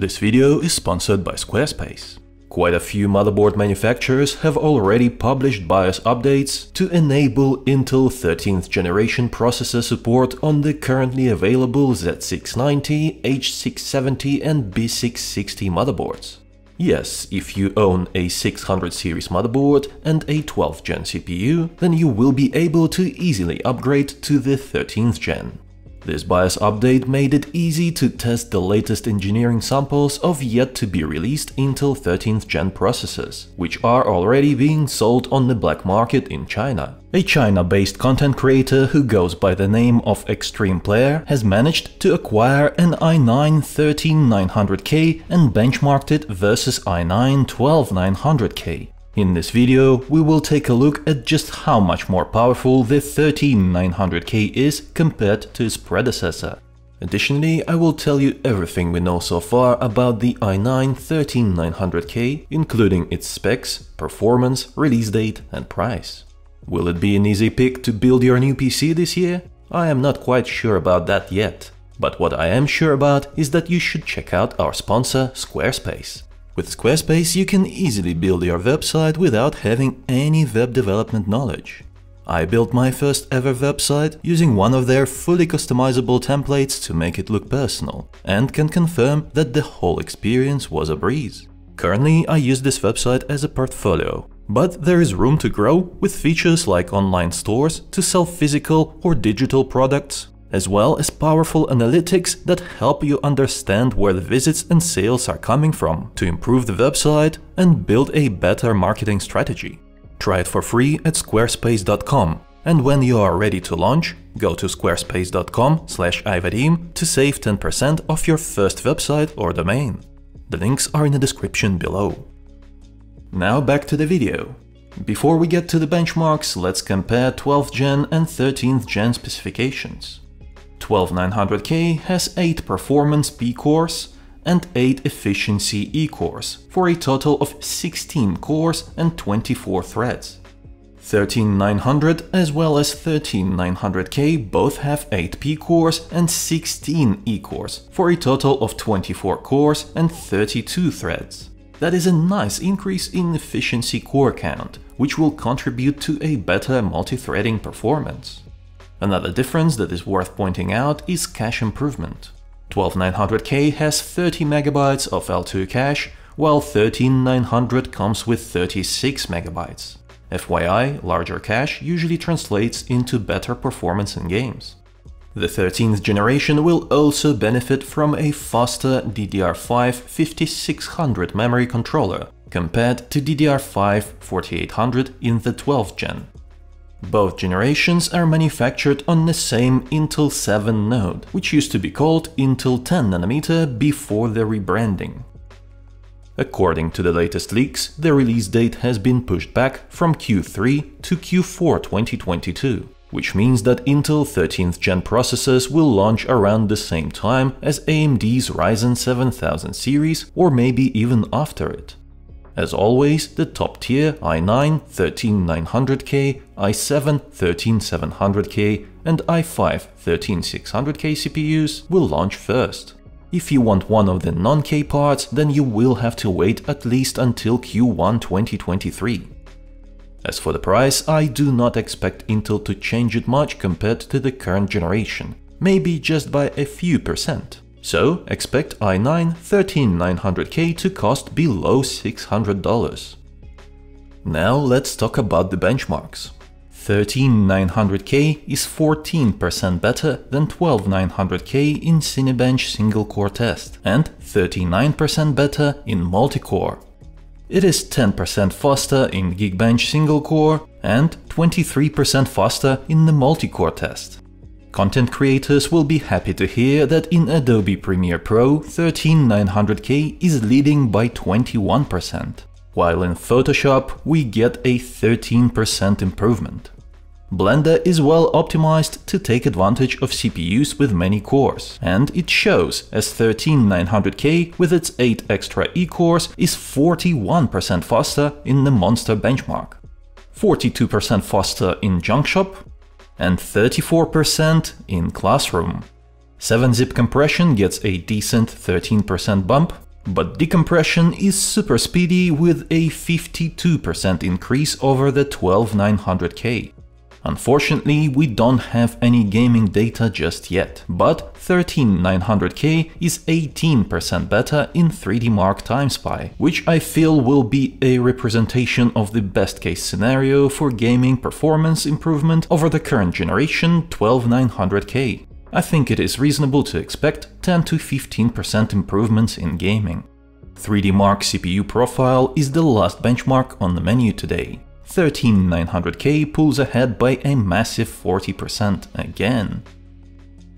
This video is sponsored by Squarespace. Quite a few motherboard manufacturers have already published BIOS updates to enable Intel 13th generation processor support on the currently available Z690, H670 and B660 motherboards. Yes, if you own a 600 series motherboard and a 12th gen CPU, then you will be able to easily upgrade to the 13th gen. This BIOS update made it easy to test the latest engineering samples of yet-to-be-released Intel 13th Gen processors, which are already being sold on the black market in China. A China-based content creator who goes by the name of Extreme Player has managed to acquire an i9-13900K and benchmarked it versus i9-12900K. In this video, we will take a look at just how much more powerful the 13900K is compared to its predecessor. Additionally, I will tell you everything we know so far about the i9-13900K, including its specs, performance, release date and price. Will it be an easy pick to build your new PC this year? I am not quite sure about that yet. But what I am sure about is that you should check out our sponsor, Squarespace. With Squarespace, you can easily build your website without having any web development knowledge. I built my first ever website using one of their fully customizable templates to make it look personal, and can confirm that the whole experience was a breeze. Currently, I use this website as a portfolio, but there is room to grow with features like online stores to sell physical or digital products, as well as powerful analytics that help you understand where the visits and sales are coming from to improve the website and build a better marketing strategy. Try it for free at squarespace.com, and when you are ready to launch, go to squarespace.com/ivadim to save 10% off your first website or domain. The links are in the description below. Now back to the video. Before we get to the benchmarks, let's compare 12th gen and 13th gen specifications. 12900K has 8 performance P cores and 8 efficiency E cores, for a total of 16 cores and 24 threads. 13900 as well as 13900K both have 8 P cores and 16 E cores, for a total of 24 cores and 32 threads. That is a nice increase in efficiency core count, which will contribute to a better multi-threading performance. Another difference that is worth pointing out is cache improvement. 12900K has 30 MB of L2 cache, while 13900 comes with 36 MB. FYI, larger cache usually translates into better performance in games. The 13th generation will also benefit from a faster DDR5-5600 memory controller, compared to DDR5-4800 in the 12th gen. Both generations are manufactured on the same Intel 7 node, which used to be called Intel 10nm before the rebranding. According to the latest leaks, the release date has been pushed back from Q3 to Q4 2022, which means that Intel 13th gen processors will launch around the same time as AMD's Ryzen 7000 series, or maybe even after it. As always, the top tier i9-13900K, i7-13700K and i5-13600K CPUs will launch first. If you want one of the non-K parts, then you will have to wait at least until Q1 2023. As for the price, I do not expect Intel to change it much compared to the current generation, maybe just by a few percent. So expect i9-13900K to cost below $600. Now let's talk about the benchmarks. 13900K is 14% better than 12900K in Cinebench single-core test and 39% better in multi-core. It is 10% faster in Geekbench single core and 23% faster in the multi-core test. Content creators will be happy to hear that in Adobe Premiere Pro, 13900K is leading by 21%, while in Photoshop we get a 13% improvement. Blender is well optimized to take advantage of CPUs with many cores, and it shows, as 13900K with its 8 extra E cores is 41% faster in the Monster benchmark, 42% faster in Junk Shop, and 34% in Classroom. 7-zip compression gets a decent 13% bump, But decompression is super speedy with a 52% increase over the 12900K. Unfortunately, we don't have any gaming data just yet, but 13900K is 18% better in 3DMark Time Spy, which I feel will be a representation of the best case scenario for gaming performance improvement over the current generation 12900K. I think it is reasonable to expect 10 to 15% improvements in gaming. 3DMark CPU profile is the last benchmark on the menu today. 13900K pulls ahead by a massive 40% again.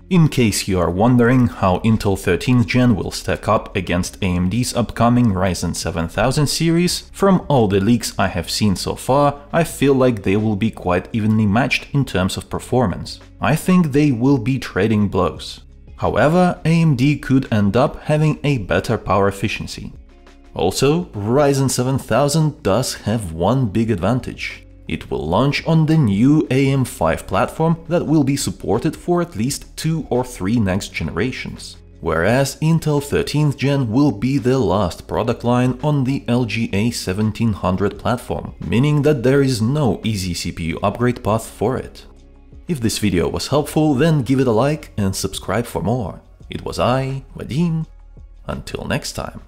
In case you are wondering how Intel 13th Gen will stack up against AMD's upcoming Ryzen 7000 series, from all the leaks I have seen so far, I feel like they will be quite evenly matched in terms of performance. I think they will be trading blows. However, AMD could end up having a better power efficiency. Also, Ryzen 7000 does have one big advantage. It will launch on the new AM5 platform that will be supported for at least 2 or 3 next generations, whereas Intel 13th Gen will be the last product line on the LGA 1700 platform, meaning that there is no easy CPU upgrade path for it. If this video was helpful, then give it a like and subscribe for more. It was I, Vadim. Until next time.